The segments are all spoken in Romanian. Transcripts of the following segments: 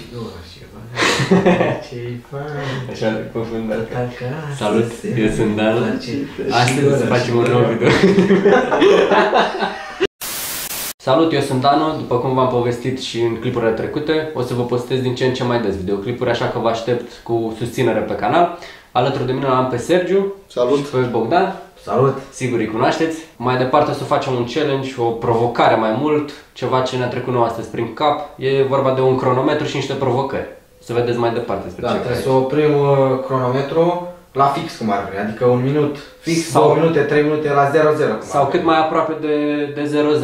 și 20 ceva. Ce-i fain! Așa, cuvântul. Salut, eu sunt Dana. Astăzi facem un nou video. Salut, eu sunt Dano, după cum v-am povestit și în clipurile trecute, o să vă postez din ce în ce mai des videoclipuri, așa că vă aștept cu susținere pe canal. Alături de mine l-am pe Sergiu. Salut! Și pe Bogdan. Salut! Sigur îi cunoașteți. Mai departe o să facem un challenge, o provocare mai mult, ceva ce ne-a trecut nouă astăzi prin cap. E vorba de un cronometru și niște provocări. O să vedeți mai departe despre ce trebuie să oprim cronometru. La fix cum ar vrea, adică 1 minut fix, sau 2 minute, 3 minute, la 0-0. Sau cât mai aproape de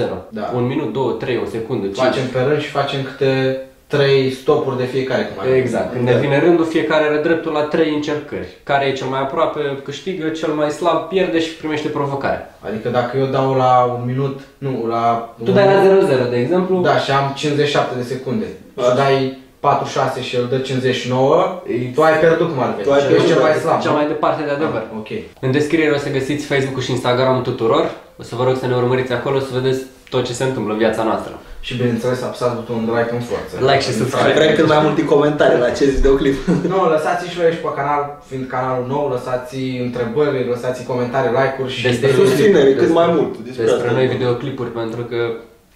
0-0. Da. 1 minut, 2, 3, o secundă, 5. Facem pe rând și facem câte 3 stopuri de fiecare. Cum exact. Când ne vine rândul, fiecare are dreptul la 3 încercări. Care e cel mai aproape câștigă, cel mai slab pierde și primește provocare. Adică dacă eu dau la 1 minut, nu, la... Tu dai la 0-0, de exemplu. Da, și am 57 de secunde. Și dai 46 și el dă 59, tu ai pierdut cum ar veni, ești cel mai slab. Cea mai departe de adevăr. Ah, ok. În descriere o să găsiți Facebook-ul și Instagram-ul tuturor. O să vă rog să ne urmăriți acolo, să vedeți tot ce se întâmblă în viața noastră. Și bineînțeles apăsați butonul de like în forță. Like și subscribe. Vrem cât mai multe comentarii la acest videoclip. Nu, lăsați și like pe canal, fiind canalul nou, lăsați întrebări, lăsați comentarii, like-uri și susținere cât mai mult. Despre noi videoclipuri, pentru că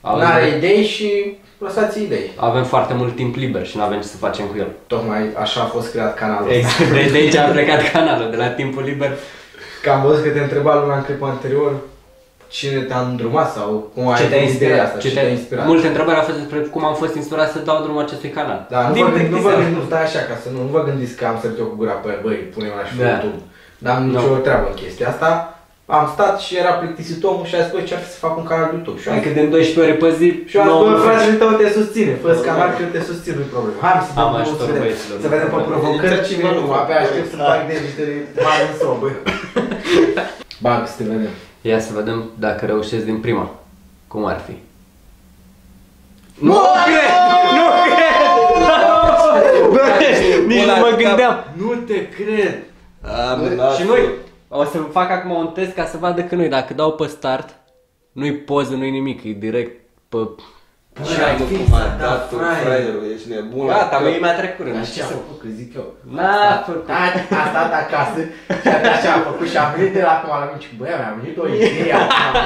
n-are idei și... lăsați idei. Avem foarte mult timp liber și nu avem ce să facem cu el. Tocmai așa a fost creat canalul. Exact, de aici a plecat canalul, de la timpul liber. Că am văzut că te întreba lumea în clipul anterior cine te-a îndrumat sau cum ai inspirat asta, ce te-a inspirat. Multe întrebări au fost despre cum am fost inspirat să dau drumul acestui canal. Da, nu vă gândiți, stai așa, ca să nu vă gândiți că am sărit eu cu gura pe băi, punem la și pe YouTube. Dar am nicio treabă în chestia asta. Am stat și era plictisit omul și a spus ce ar fi să fac un canal de YouTube. Adică de 12 ore pe zi... Și eu am spus, fratele tău te susține, fă-ți canal că eu te susțin, nu-i problemă. Hai să dăm un să vedem pe provocări și nu, abia aștept să fac de niște mari în sobă. Bag, să te vedem. Ia să vedem dacă reușesc din prima. Cum ar fi? Nu cred! Nu cred! Nici nu mă gândeam! Nu te cred! Și noi... O să fac acum un test ca să vadă că nu-i, dacă dau pe start, nu-i poză, nu-i nimic, e direct pe... Ce ai făcut, cum a dat tu, fraierul, ești nebun. Gata, mie mi-a trecut rând. Așa ce-a făcut, că zic eu. N-a făcut. A stat acasă și abia ce-a făcut și a venit de la acum la mici. Băi, mi-a venit o idee acum.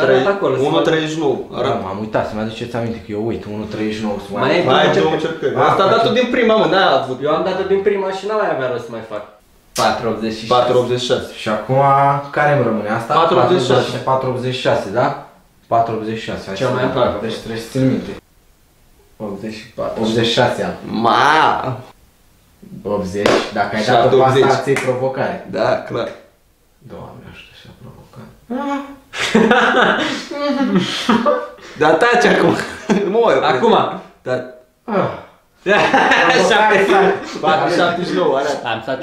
Arată acolo. 1.39. Arată. M-am uitat să-mi aduceți aminte că eu uit, 1.39 să mai... Mai ai două încercări. Asta a dat-o din prima, mă, n-a avut. Eu am dat-o din prima și n-am mai avea rost să mai fac. 486. Și acum care îmi rămâne asta? 486. 486, da? 486. Cea mai aproape. Deci trebuie să țin minte. 84. 86 am. Ma! 80. Dacă ai dat o pasă, ați iei provocare. Da, clar. Doamne, ajută și-a provocat. Dar taci acum. Acum.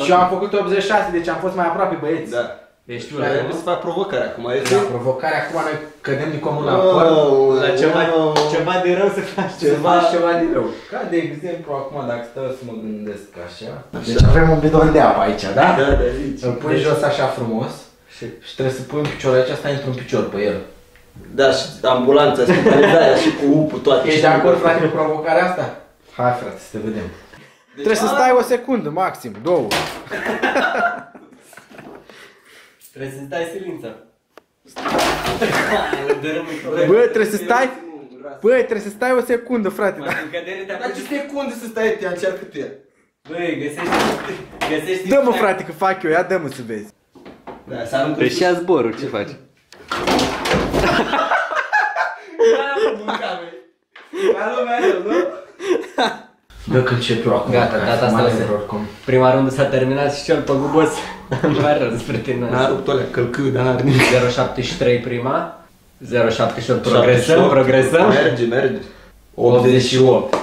Și eu am făcut 86, deci am fost mai aproape, băieți. Da. Deci tu trebuie să fac provocare acum. Da, provocare acum, noi cădem din comun la ceva de rău să faci ceva de rău. Ca de exemplu acum, dacă stau să mă gândesc așa. Deci avem un bidon de apă aici, da? Da, da, zici. Îl pui jos așa frumos și trebuie să pui un picior aici, stai într-un picior pe el. Da, și ambulanța, spitalizarea și cu upul, toate. Ești de acord, frate, cu provocarea asta? Hai, frate, să te vedem. Trebuie să stai o secundă, maxim, 2. Trebuie să stai silința. Bă, trebuie să stai... Bă, trebuie să stai o secundă, frate. Dar ce secunde să stai, te încearcă pe el. Băi, găsești... Dă-mă, frate, că fac eu, ia dă-mă să vezi. Deci ia zborul, ce faci? Ca lumea eu, nu? Bă, că încep eu acum. Gata, gata, asta oricum. Prima rândă s-a terminat și cel păgubos. Nu mai rău despre tine. N-a rupt alea călcâi, dar n-ar nimic. 0,73 prima. 0,78. Progresăm, progresăm. Merge, merge. 88.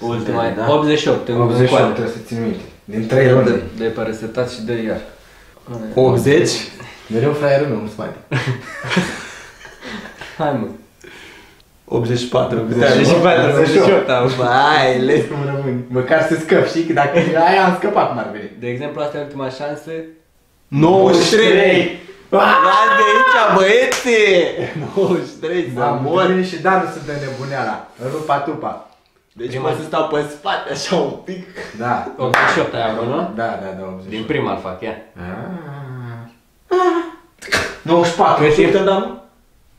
Ultima, da? 88. 88 trebuie să țin minte. Din 3 runde. De-ai pe resetat și de iar. 80? Mereu fraierul meu, nu-ți mai de. Hai, mă. 84, 84, 88 am. Vai, le rămân. Măcar să scăp, știi? Că dacă aia am scăpat, m-ar veni. De exemplu, asta e ultima șansă. 93! Las de aici, băieți! 93, să mori! Și da, nu sunt de nebuneala, rupa-tupa. Deci prima să stau pe spate, așa un pic. Da. 88 aia, bă, nu? Da, da, da, 88. Din prima îl fac, ia. 94. Cât e?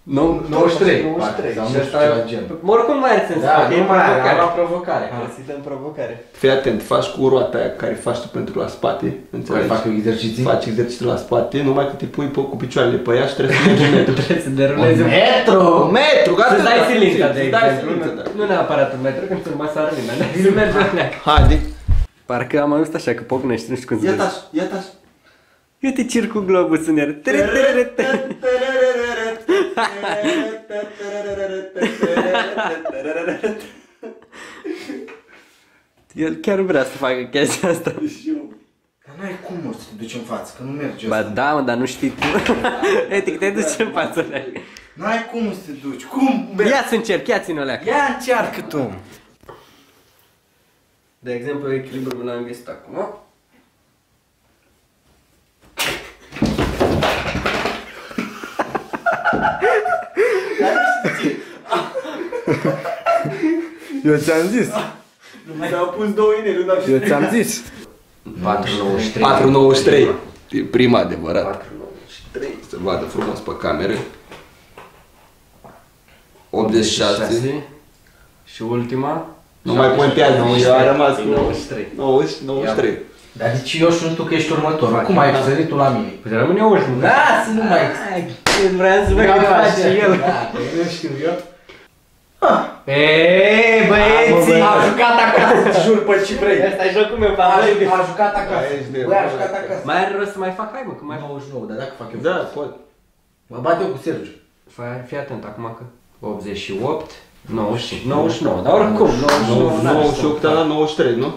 93. 93. Oricum mai are sens să fac, e o provocare. Găsită în provocare. Fii atent, faci cu roata aia care faci tu pentru la spate. Înțelegi? Faci exerciții? Faci exerciții la spate, numai că te pui cu picioarele pe ea și trebuie să mergi un metru. Trebuie să derulezi un metru! Un metru! Să dai silința, de exemplu. Nu neapărat un metru, că îți urma să arăt nimeni. Să mergi la neac. Haide! Parcă am auzit așa că pocnești, nu știu cum să vezi. Ia-taș! Eu te cir cu globul în iar. El chiar vrea să facă chestia asta. Dar n-ai cum să te duci în față, că nu merge asta. Ba da, mă, dar nu știi tu. Etic, te duci în față. N-ai cum să te duci, cum? Ia să încerc, ia ține-o leacă. Ia încearcă tu. De exemplu, echilibrul l-am găsit acum. Eu ți-am zis. Mi-au pus două inele, dar eu ți-am zis. 493. E prima adevărat. 493. Să vadă frumos pe cameră. 86. Și ultima? Nu mai contează, a rămas 93. 93. Dar deci eu știu tu că ești următorul. Cum ai sărit tu la mine? Păi rămâne o jumătate. Lasă, nu mai. Vreau să văd că face el. Nu știu eu. Eee, băieții, a jucat acasă, jur pe ce vrei. Asta e jocul meu, a jucat acasă. Băi, a jucat acasă. Mai are rost să mai fac, hai mă, că mai 99, dar dacă fac eu. Da, pot. Mă bate eu cu Sergiu. Fii atent acum că 88, 99, dar oricum 98 la 93, nu?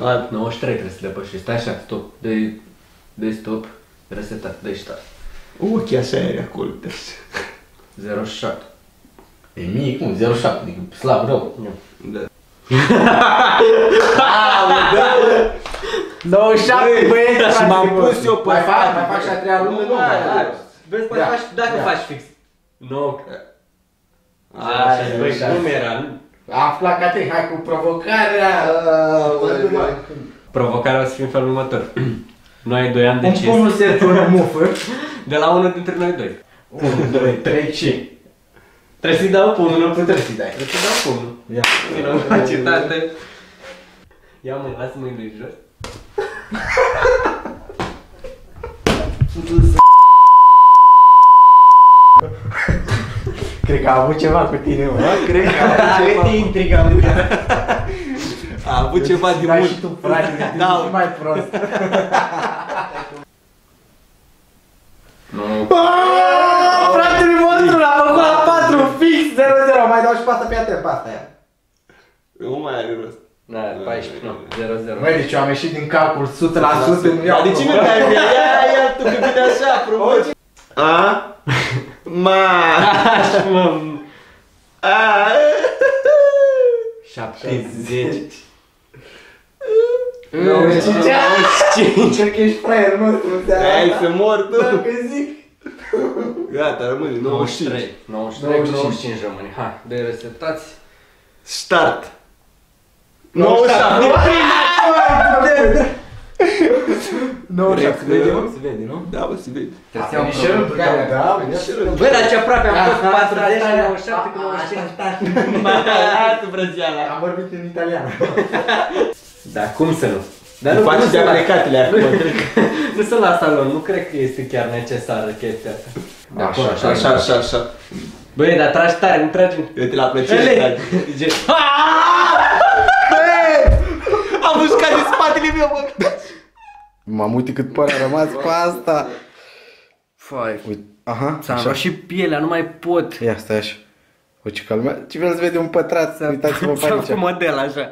Da. 93 trebuie să depășești, stai așa, stop, dă-i stop, resetat, dă-i start. Uchi așa era acolo, deci 07. E mic, cum? 07, adică slab rău. Da. Aaa, da! 97, băieți, și m-am pus eu pe față. Mai fac și a treia lună, nu? Vezi, poți faci, dacă faci fix. 9. Aaa, băi, cum era? Afla ca te, hai cu provocarea. Provocarea o să fie în felul următor. Noi 2 ani de ce? Cum nu se turnă mufă? De la unul dintre noi doi. 1, 2, 3, 5. Trebuie să-i dau pumnul, nu trebuie să-i dai. Trebuie să-i dau pumnul. Ia. Ține o capacitate. Ia mă, las mâinile jos. Cred că a avut ceva cu tine, mă. Cred că a avut ceva. Cred că te intriga, mă. A avut ceva din mult. Dai și tu, frate, ești mai prost. Fratele vostru l-a făcut la 4 fix 0-0, mai dau și pasta pe a 3, pasta aia. Nu mai are rost. Da, 14, nu, 0-0. Măi, deci eu am ieșit din calcul 100%, nu iau. Dar de cine te-ai vrea? Ia tu că vine așa, frumos. A? Ma. Așa, mă. A. 70. 95. Cred că ești fraierul nostru. Hai să mor tu. Dacă zic. Gata, rămâne 93. 95 rămâne. Hai, dă-i reseptați. Start. 97. 97. Se vede, nu? Da, bă, se vede. Trebuie să iau provocarea. Bă, dar ce aproape am fost 40 la 97 cu 95. Mă, lasă brăziala. Am vorbit în italiană. Dar cum să nu? Dar nu faci de aplicatele acum. Nu sunt la salon, nu cred că este chiar necesară chestia asta. Așa, așa, așa, așa. Băi, dar tragi tare, nu tragi. Eu te la plăcere tragi. Am mușcat din spatele meu, bă! M-am uite cât pare a rămas pe asta. Fai, aha, s-a înroșit și pielea, nu mai pot. Ia, stai așa. O, ce calmează. Ce vreau să vede un pătrat, uitați-vă pe aici. S-a făcut model, așa.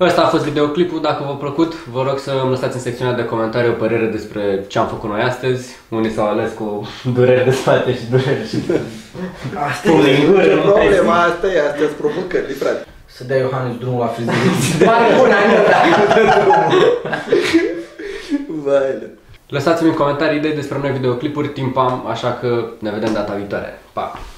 Ăsta a fost videoclipul, dacă v-a plăcut, vă rog să îmi lăsați în secțiunea de comentarii o părere despre ce am făcut noi astăzi. Unii s-au ales cu dureri de spate și dureri și... Asta e problema, asta-i provocările, frate. Să dea Iohannis drumul la frizerie. Bani bună, nu, da! Vai, Lăsați-mi în comentarii idei despre noi videoclipuri, timpam, așa că ne vedem data viitoare. Pa!